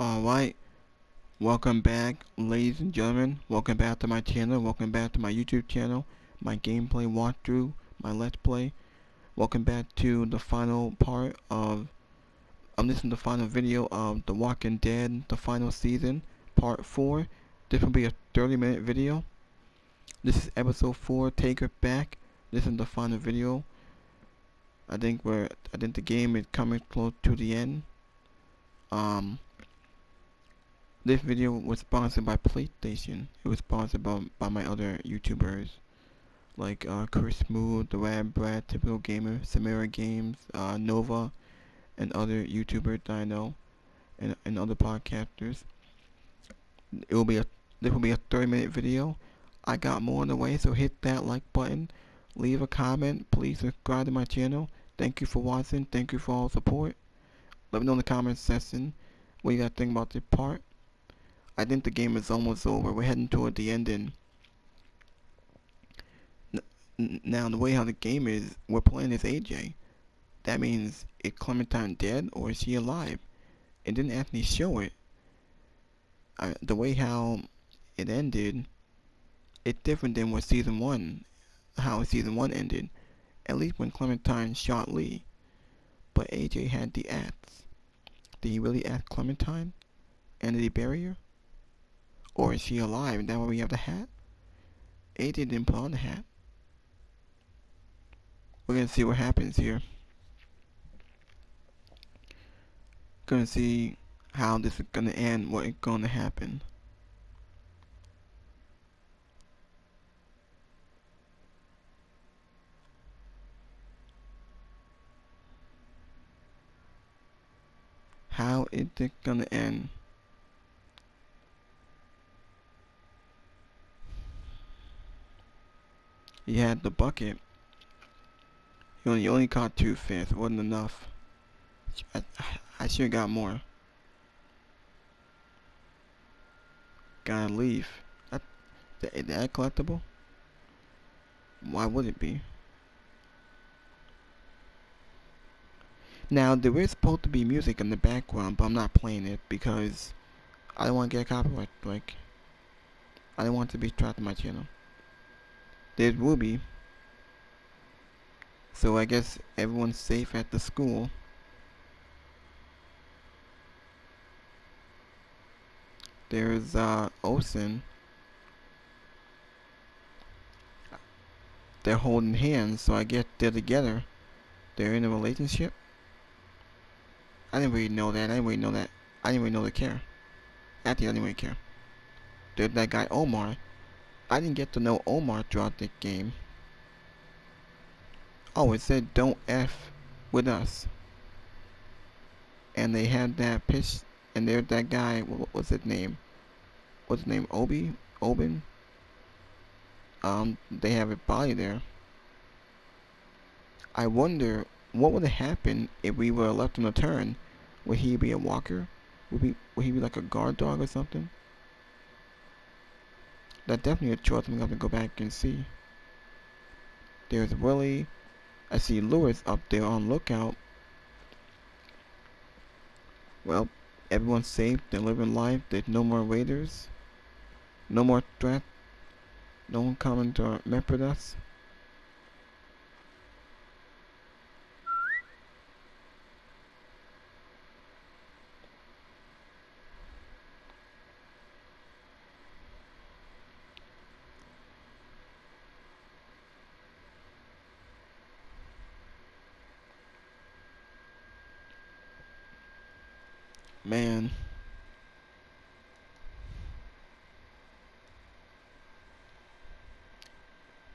Alright, welcome back, ladies and gentlemen. Welcome back to my channel. Welcome back to my YouTube channel, my gameplay walkthrough, my let's play. Welcome back to the final part of, this is the final video of The Walking Dead, the final season, part 4. This will be a 30-minute video. This is episode 4, Take Her Back. This is the final video. I think the game is coming close to the end. This video was sponsored by PlayStation. It was sponsored by my other YouTubers, like Chris Smooth, The Rad Brad, Typical Gamer, Samira Games, Nova, and other YouTubers that I know, and other podcasters. This will be a 30-minute video. I got more on the way, so hit that like button, leave a comment, please subscribe to my channel. Thank you for watching. Thank you for all support. Let me know in the comment section what you guys think about this part. I think the game is almost over. We're heading toward the ending. Now, the way how the game is, we're playing as AJ. That means, is Clementine dead or is she alive? It didn't actually show it. The way how it ended, it's different than what season 1, how season 1 ended. At least when Clementine shot Lee. But AJ had the axe. Did he really ask Clementine? And did he bury her? Or is she alive? Is that why we have the hat? AJ didn't put on the hat. We're gonna see what happens here. Gonna see how this is gonna end, what is gonna happen. How is it gonna end? He had the bucket. He only caught 2 fish. It wasn't enough. I should have got more. Gotta leave. Is that collectible? Why would it be? Now, there is supposed to be music in the background, but I'm not playing it because I don't want to get a copyright strike. I don't want to be trapped on my channel. There will be. So I guess everyone's safe at the school. There's Olsen. They're holding hands, so I guess they're together. They're in a relationship. I didn't really know that. I didn't really know they care. Actually, I didn't really care. There's that guy Omar. I didn't get to know Omar throughout the game. Oh, it said don't F with us. And they had that pitch. And there's that guy. What's his name? What's his name? Obi? Obin? They have a body there. I wonder, what would have happened if we were left on a turn? Would he be a walker? Would he be like a guard dog or something? That's definitely a choice I'm going to have to go back and see. There's Willie. I see Lewis up there on lookout. Well, everyone's safe. They're living life. There's no more raiders. No more threat. No one coming to mess with us. Man.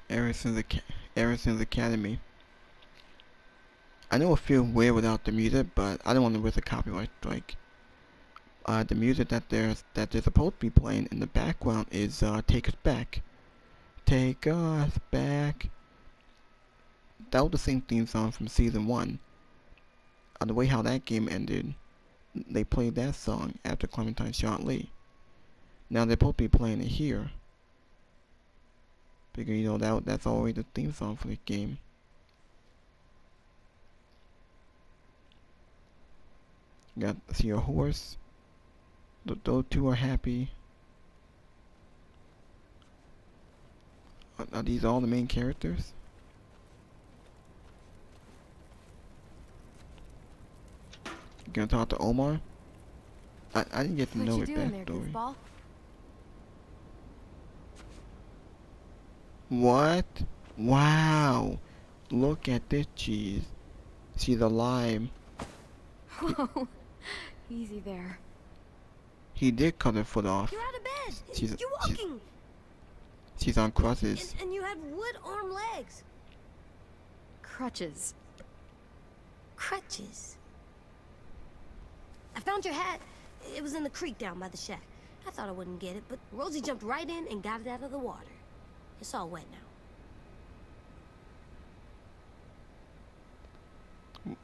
Erickson's Academy. I know it feels weird without the music, but I don't want to risk a copyright strike. The music that they're supposed to be playing in the background is Take Us Back. Take us back. That was the same theme song from season 1. The way how that game ended, they played that song after Clementine shot Lee. Now they're supposed to be playing it here, because you know that's always the theme song for the game. You got to see a horse. Those two are happy. Are these all the main characters? You gonna talk to Omar? I didn't get to know his backstory. What? Wow! Look at this cheese. See the lime. Whoa! Easy there. He did cut her foot off. You're out of bed. You're walking. She's on crutches. And you have wood arm legs. Crutches. Crutches. I found your hat. It was in the creek down by the shack. I thought I wouldn't get it, but Rosie jumped right in and got it out of the water. It's all wet now.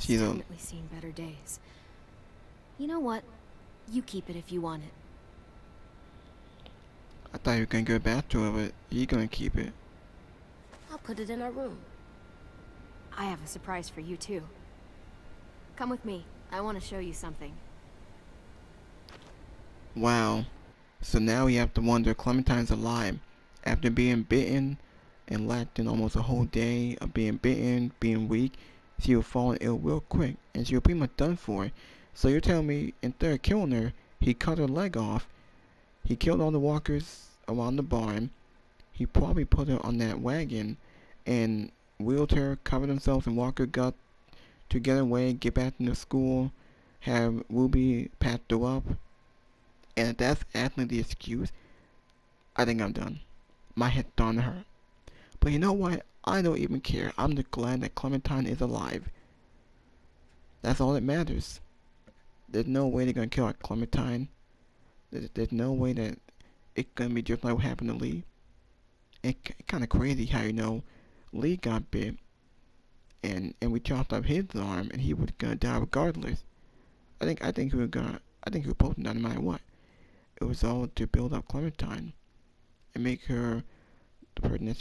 She's definitely seen better days. You know what? You keep it if you want it. I thought you were gonna go back to it, but you're gonna keep it. I'll put it in our room. I have a surprise for you too. Come with me. I want to show you something. Wow. So now we have to wonder, Clementine's alive. After being bitten and lasting almost a whole day of being bitten, being weak, she will fall ill real quick and she'll pretty much done for. So you're telling me instead of killing her, he cut her leg off. He killed all the walkers around the barn. He probably put her on that wagon and wheeled her, covered himself in walker gut to get away, get back into school, have Ruby packed her up. And if that's actually the excuse, I think I'm done. My head's done to her. But you know what? I don't even care. I'm just glad that Clementine is alive. That's all that matters. There's no way they're gonna kill Clementine. There's no way that it's gonna be just like what happened to Lee. It's kind of crazy how, you know, Lee got bit and we chopped up his arm and he was gonna die regardless. I think we were gonna, he was supposed to die no matter what. It was all to build up Clementine and make her the person that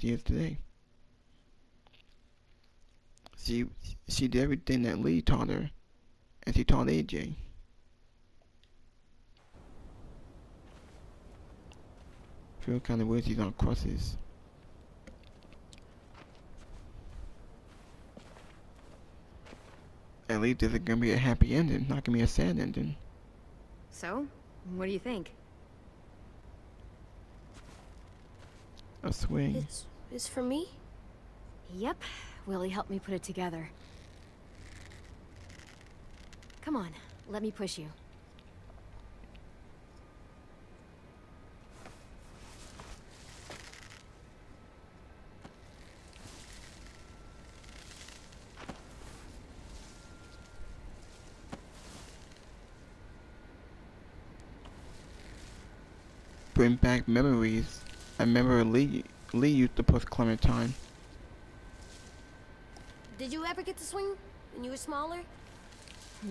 she is today. She did everything that Lee taught her, and she taught AJ. Feel kind of weird she's on crosses. At least there's gonna be a happy ending, not gonna be a sad ending. So, what do you think? A swing. It's for me? Yep. Willie helped me put it together. Come on, let me push you. Bring back memories. I remember Lee used to push Clementine. Did you ever get to swing when you were smaller?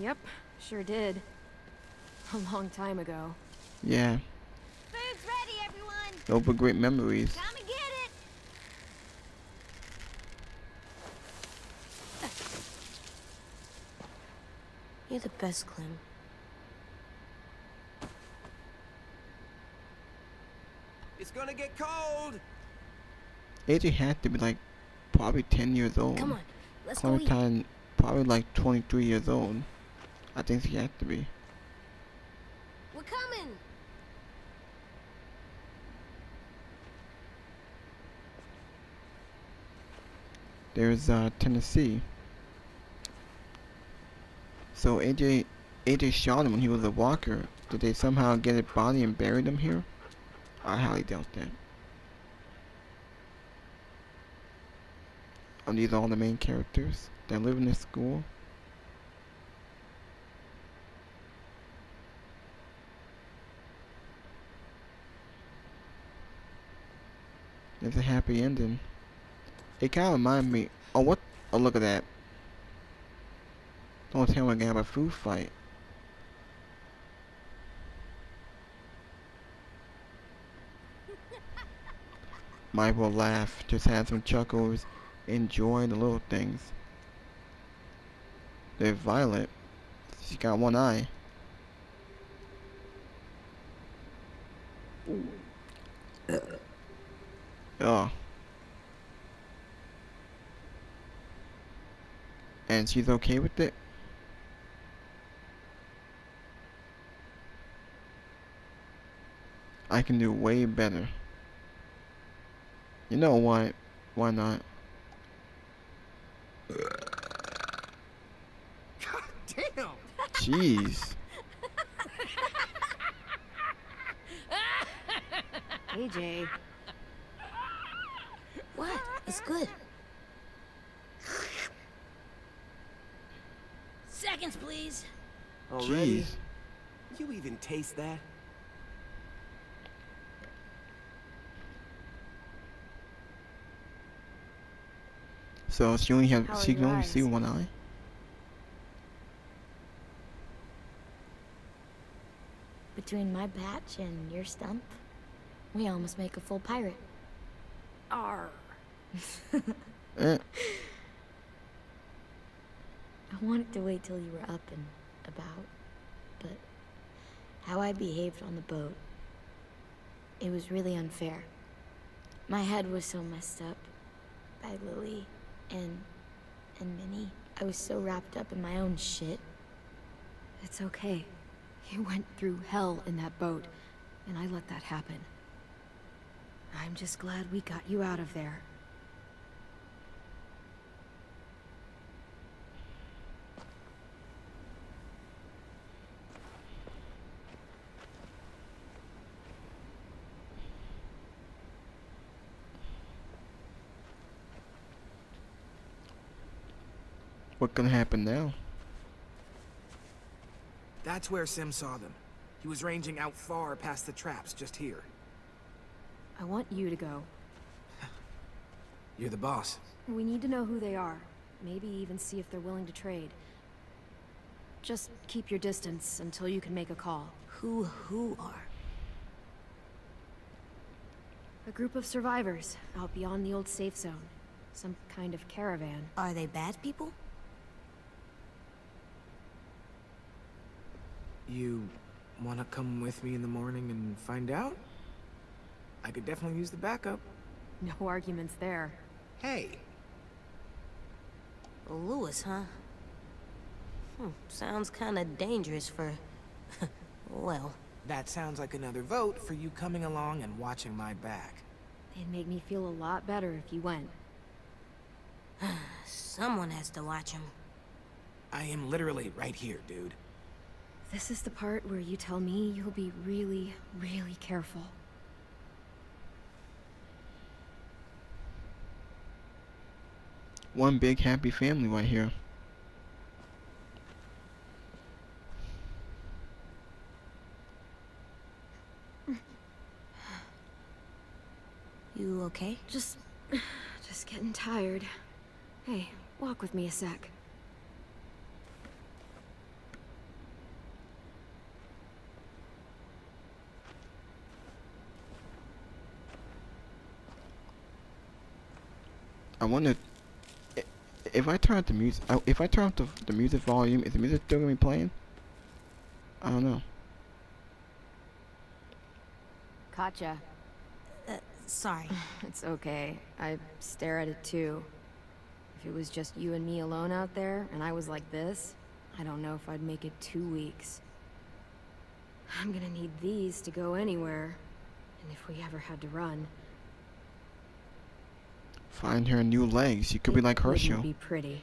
Yep, sure did. A long time ago. Yeah. Food's ready, everyone. Those were great memories. Come and get it. You're the best, Clem. It's gonna get cold. AJ had to be like probably 10 years old. Come on, let's go. Clementine probably like 23 years old. I think she had to be. We're coming. There's Tennessee. So AJ shot him when he was a walker. Did they somehow get his body and buried him here? I highly doubt that. Are these all the main characters that live in this school? There's a happy ending. It kind of reminds me. Oh, what? Oh, look at that. Don't tell me I'm gonna have a food fight. Might well laugh, just have some chuckles, enjoy the little things. They're violent. She got one eye. Oh. And she's okay with it? I can do way better. You know why? Why not? God damn! Jeez. AJ. What? It's good. Seconds, please. Already? Jeez. You even taste that? So she can only see one eye. Between my patch and your stump, we almost make a full pirate. Arr. I wanted to wait till you were up and about, but how I behaved on the boat, it was really unfair. My head was so messed up by Lily. And Minnie, I was so wrapped up in my own shit. It's okay. You went through hell in that boat, and I let that happen. I'm just glad we got you out of there. What can happen now? That's where Sim saw them. He was ranging out far past the traps just here. I want you to go. You're the boss. We need to know who they are. Maybe even see if they're willing to trade. Just keep your distance until you can make a call. Who are? A group of survivors out beyond the old safe zone. Some kind of caravan. Are they bad people? You want to come with me in the morning and find out? I could definitely use the backup. No arguments there. Hey. Lewis, huh? Sounds kind of dangerous for... well... That sounds like another vote for you coming along and watching my back. It'd make me feel a lot better if you went. Someone has to watch him. I am literally right here, dude. This is the part where you tell me you'll be really, really careful. One big happy family right here. You okay? Just getting tired. Hey, walk with me a sec. I wonder if I turn up the music. If I turn up the music volume, is the music still gonna be playing? I don't know. Gotcha. Sorry. It's okay. I stare at it too. If it was just you and me alone out there, and I was like this, I don't know if I'd make it 2 weeks. I'm gonna need these to go anywhere, and if we ever had to run. Find her new legs. You could be like Herschel. Be pretty.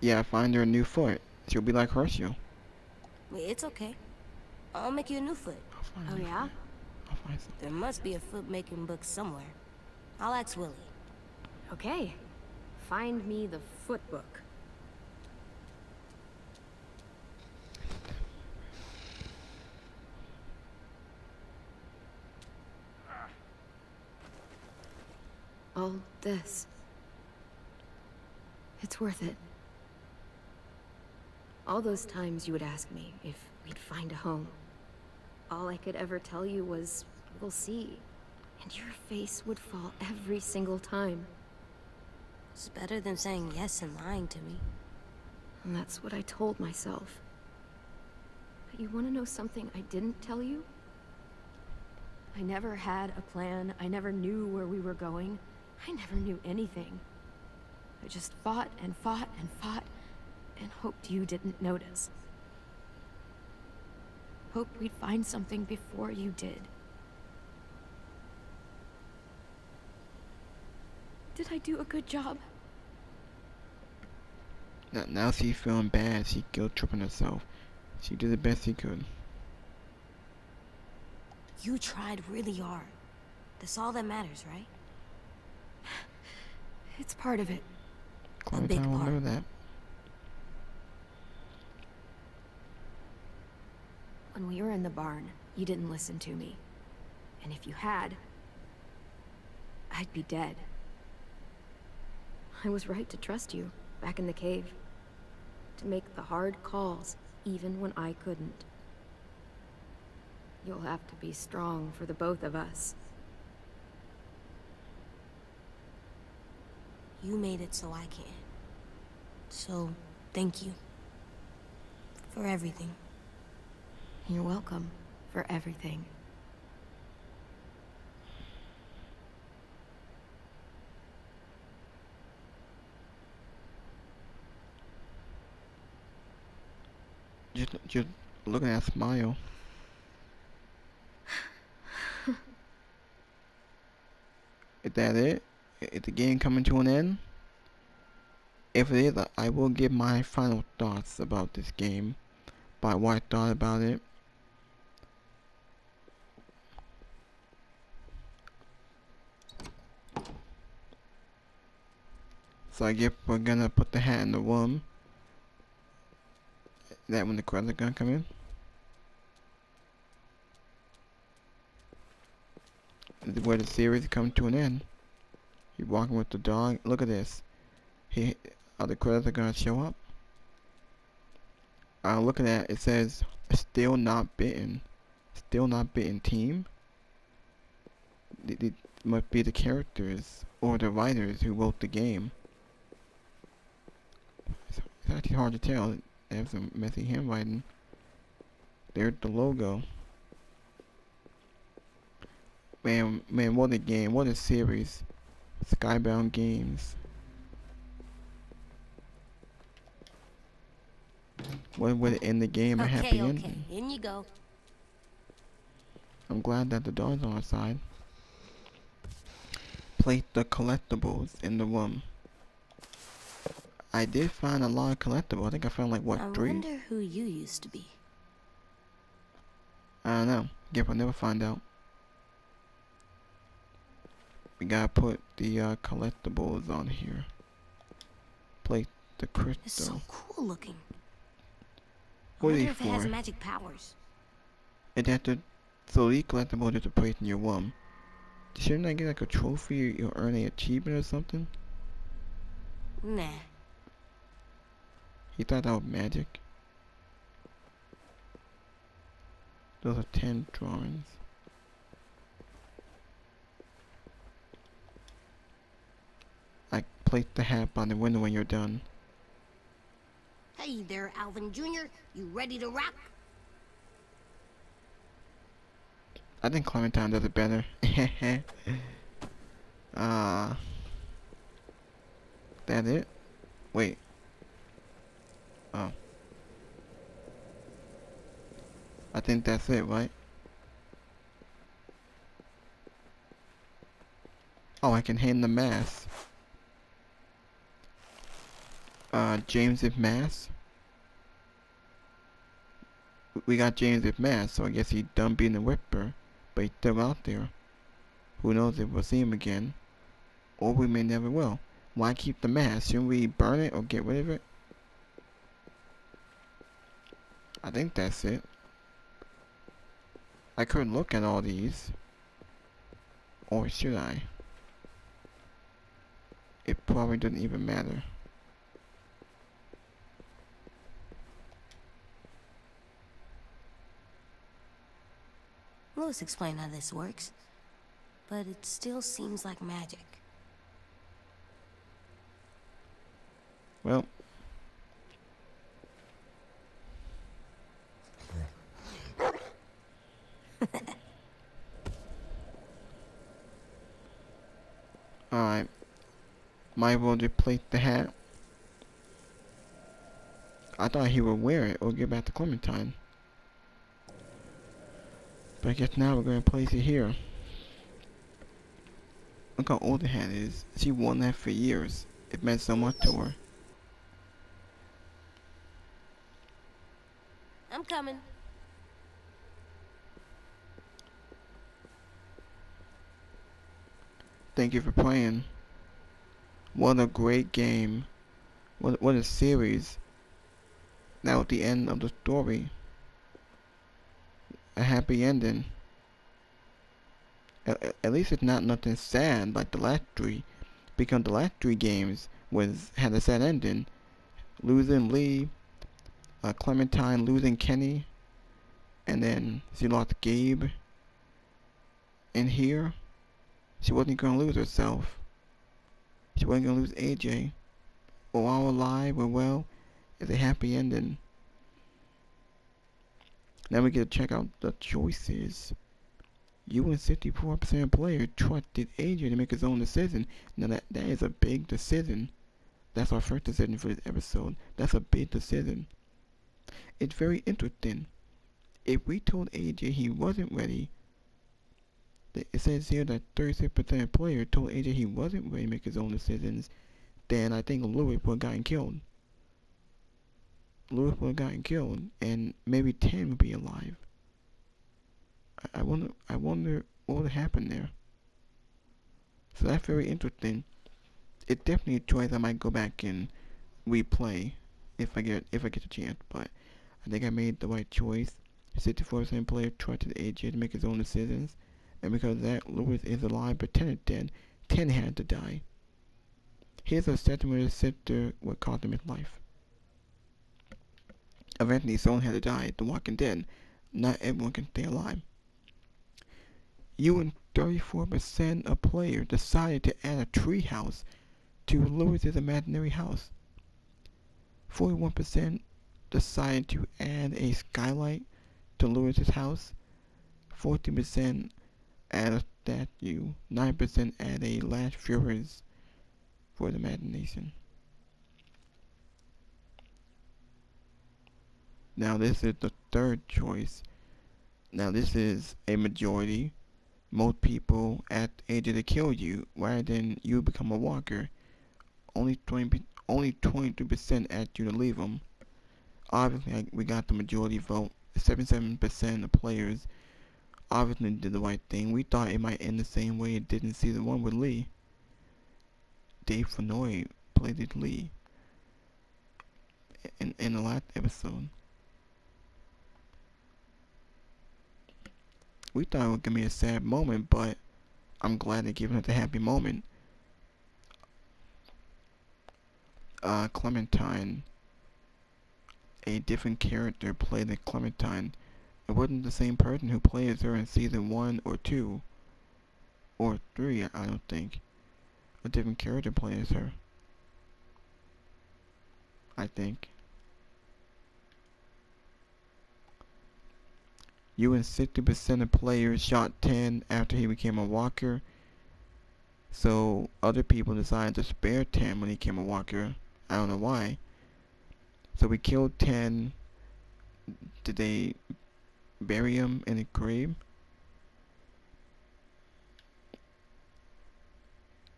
Yeah, find her a new foot. She'll be like Herschel. It's okay. I'll make you a new foot. Oh yeah? There must be a foot making book somewhere. I'll ask Willie. Okay. Find me the foot book. All this. It's worth it. All those times you would ask me if we'd find a home. All I could ever tell you was, we'll see. And your face would fall every single time. It's better than saying yes and lying to me. And that's what I told myself. But you want to know something I didn't tell you? I never had a plan. I never knew where we were going. I never knew anything. I just fought and fought and fought and hoped you didn't notice. Hoped we'd find something before you did. Did I do a good job? Now she's feeling bad. She's guilt-tripping herself. She did the best she could. You tried really hard. That's all that matters, right? It's part of it. A big part. I remember that. When we were in the barn, you didn't listen to me. And if you had, I'd be dead. I was right to trust you back in the cave. To make the hard calls, even when I couldn't. You'll have to be strong for the both of us. You made it so I can. So, thank you. For everything. You're welcome. For everything. Just look at that smile. Is that it? Is the game coming to an end? If it is, I will give my final thoughts about this game, by what I thought about it. So I guess we're gonna put the hat in the room. Is that when the credits are gonna come in? Where the series comes to an end. You're walking with the dog. Look at this. Are the credits going to show up? Look at that. It says, still not bitten. Still not bitten team? It must be the characters or the writers who wrote the game. It's actually hard to tell. They have some messy handwriting. There's the logo. Man, what a game, what a series. Skybound Games. What would end the game? A happy ending. In you go. I'm glad that the dog's on our side. Place the collectibles in the room. I did find a lot of collectibles. I think I found like, what, three? I wonder who you used to be. I don't know. Guess I'll never find out. We gotta put the collectibles on here. Play the crystal. It's so cool looking. What are these for? It has magic powers. It has to. So these collectibles just to place in your room. Shouldn't I get like a trophy or earn an achievement or something? Nah. You thought that was magic? Those are 10 drawings. Place the hat on the window when you're done. Hey there, Alvin Jr. You ready to rock? I think Clementine does it better. That it? Wait. Oh. I think that's it, right? Oh, I can hand the mask. James's mask. We got James's mask, so I guess he's done being a Whisperer, but he's still out there. Who knows if we'll see him again, or we may never will. Why keep the mask? Shouldn't we burn it or get rid of it? I think that's it. I couldn't look at all these, or should I? It probably doesn't even matter. Louis explained how this works, but it still seems like magic. Well. Alright. Might well replace the hat. I thought he would wear it or give back to Clementine. But I guess now we're going to place it here. Look how old the hat is. She wore that for years. It meant so much to her. I'm coming. Thank you for playing. What a great game. What a series. Now at the end of the story. A happy ending. At least it's not nothing sad like the last three, because the last three games had a sad ending. Losing Lee, Clementine losing Kenny, and then she lost Gabe. And here, she wasn't gonna lose herself. She wasn't gonna lose AJ. We're all alive. We're well. It's a happy ending. Now we get to check out the choices. You and 54% of players trusted AJ to make his own decision. Now that is a big decision. That's our first decision for this episode. That's a big decision. It's very interesting. If we told AJ he wasn't ready, it says here that 36% of players told AJ he wasn't ready to make his own decisions, then I think Lewis would have gotten killed. Lewis would have gotten killed, and maybe 10 would be alive. I wonder what would happen there. So that's very interesting. It's definitely a choice I might go back and replay if I get the chance. But I think I made the right choice. 64% player trusted AJ to make his own decisions, and because of that, Lewis is alive, but 10 is dead. 10 had to die. His obsession with his sister would cost him his life. Eventually, someone had to die. The Walking Dead. Not everyone can stay alive. You and 34% of players decided to add a tree house to Lewis's imaginary house. 41% decided to add a skylight to Lewis's house. 14% add a statue. 9% add a last furious for the imagination. Now this is the third choice. Now this is a majority. Most people asked AJ to kill you rather than you become a walker. Only 23% asked you to leave him. Obviously, we got the majority vote. 77% of players obviously did the right thing. We thought it might end the same way it did in season 1 with Lee. Dave Fennoy played Lee in the last episode. We thought it would give me a sad moment, but I'm glad they're giving us a happy moment. Clementine. A different character played the Clementine. It wasn't the same person who played her in season 1 or 2. Or 3, I don't think. A different character plays her. I think. You and 60% of players shot 10 after he became a walker. So other people decided to spare 10 when he became a walker. I don't know why. So we killed 10. Did they bury him in a grave?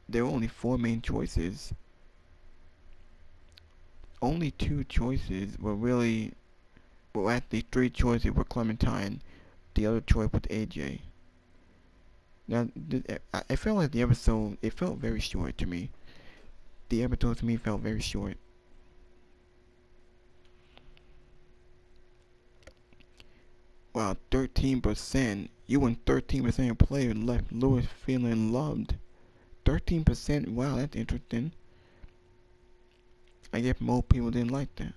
There were only 4 main choices. Only 2 choices were really... Well, actually 3 choices were Clementine. The other choice was AJ. Now, I felt like the episode, it felt very short to me. The episode to me felt very short. Wow, 13%. You and 13% of players left Lewis feeling loved. 13%, wow, that's interesting. I guess most people didn't like that.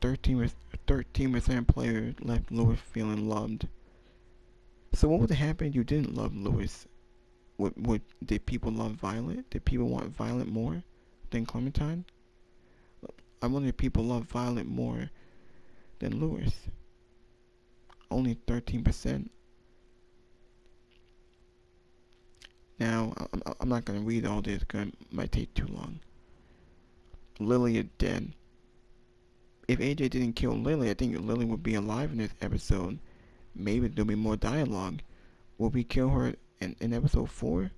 13% players left Lewis feeling loved. So what would happen if you didn't love Lewis? Did people love Violet? Did people want Violet more than Clementine? I wonder if people love Violet more than Lewis. Only 13%. Now, I'm not going to read all this because it might take too long. Lily is dead. If AJ didn't kill Lily, I think Lily would be alive in this episode. Maybe there'll be more dialogue. Will we kill her in episode 4?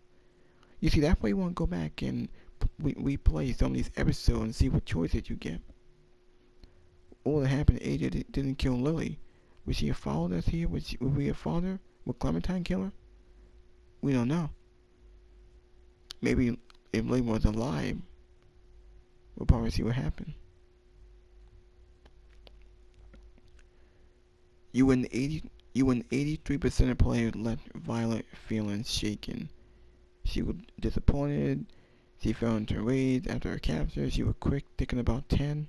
You see, that's why you want to go back and replay some of these episodes and see what choices you get. What would happen if AJ didn't kill Lily? Would she have followed us here? Would we have followed her? Would Clementine kill her? We don't know. Maybe if Lily was alive, we'll probably see what happened. You and 83% of players left Violet feeling shaken. She was disappointed. She fell into rage after her capture. She was quick thinking about 10.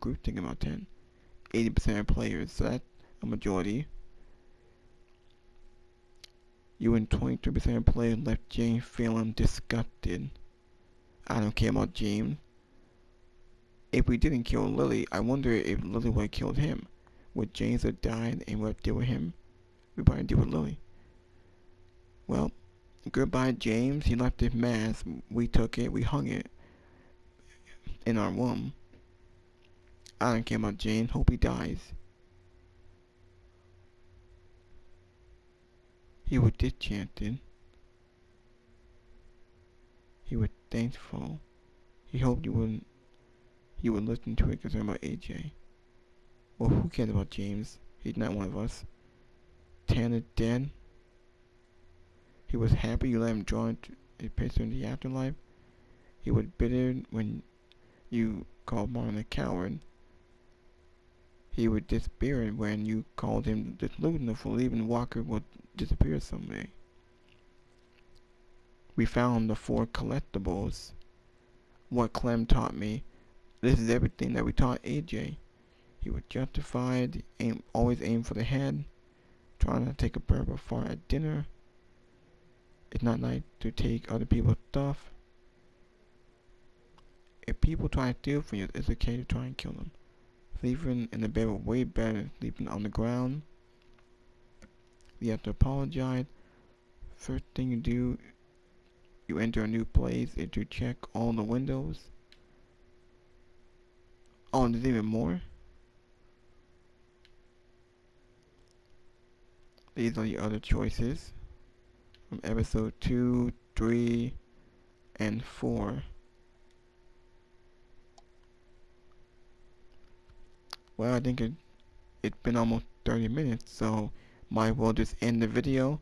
Group thinking about 10. 80% of players, so that's a majority. You and 23% of players left James feeling disgusted. I don't care about James. If we didn't kill Lily, I wonder if Lily would have killed him. Would James have died and would have deal with him? We probably deal with Lily. Well, goodbye James. He left his mask. We took it. We hung it in our room. I don't care about James. Hope he dies. He was disenchanted. He was thankful. He hoped you would listen to it because I'm about AJ. Well, who cares about James? He's not one of us. Tanner dead. He was happy you let him draw a picture in the afterlife. He was bitter when you called Martin a coward. He was dispirited when you called him delusional for leaving Walker will disappear someday. We found the 4 collectibles. What Clem taught me. This is everything that we taught AJ. He was justified, always aimed for the head, trying to take a burger far at dinner. It's not nice to take other people's stuff. If people try to steal from you, it's okay to try and kill them. Sleeping in the bed was way better than sleeping on the ground. You have to apologize. First thing you do, you enter a new place, is to check all the windows. Oh, and there's even more. These are the other choices from episode 2, 3, and 4. Well, I think it's been almost 30 minutes, so might as well just end the video.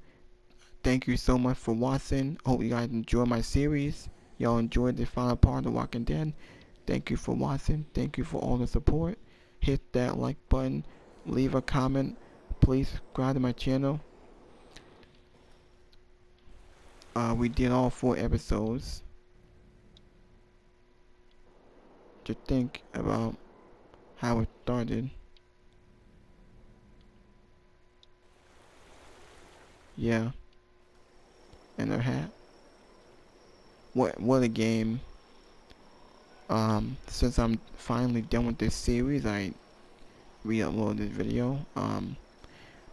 Thank you so much for watching. Hope you guys enjoy my series. Y'all enjoyed the final part of The Walking Dead. Thank you for watching. Thank you for all the support. Hit that like button. Leave a comment. Please subscribe to my channel. We did all 4 episodes. To think about how it started. Yeah. And her hat. What a game. Since I'm finally done with this series, I re-uploaded this video.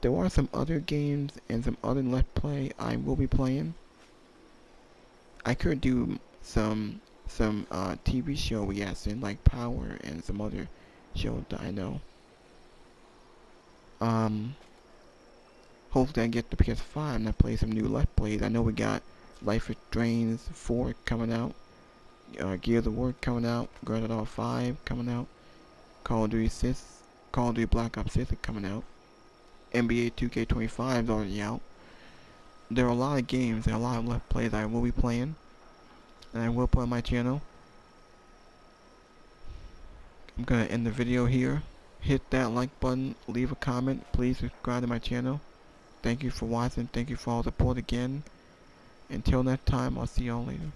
There are some other games and some other Let's Play I will be playing. I could do some TV show reaction like Power and some other shows that I know. Hopefully I get the PS5 and I play some new Let's Plays. I know we got Life is Strange 4 coming out. Gears of War coming out, Grand Theft 5 coming out, Call of Duty 6, Call of Duty Black Ops 6 coming out, NBA 2K25 is already out. There are a lot of games and a lot of Let's Plays I will be playing, and I will put on my channel. I'm gonna end the video here. Hit that like button, leave a comment, please subscribe to my channel. Thank you for watching, thank you for all the support again. Until next time, I'll see y'all later.